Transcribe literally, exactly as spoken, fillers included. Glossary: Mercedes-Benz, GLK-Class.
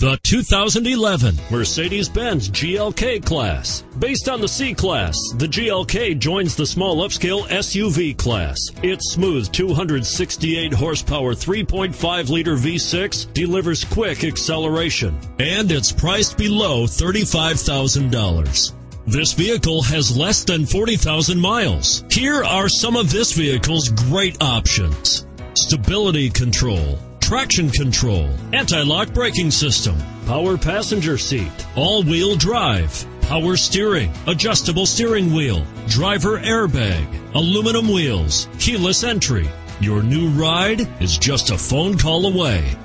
The two thousand eleven Mercedes-Benz G L K Class. Based on the C-Class, the G L K joins the small upscale S U V class. Its smooth two hundred sixty-eight horsepower three point five liter V six delivers quick acceleration, and it's priced below thirty-five thousand dollars. This vehicle has less than forty thousand miles. Here are some of this vehicle's great options: stability control, traction control, anti-lock braking system, power passenger seat, all-wheel drive, power steering, adjustable steering wheel, driver airbag, aluminum wheels, keyless entry. Your new ride is just a phone call away.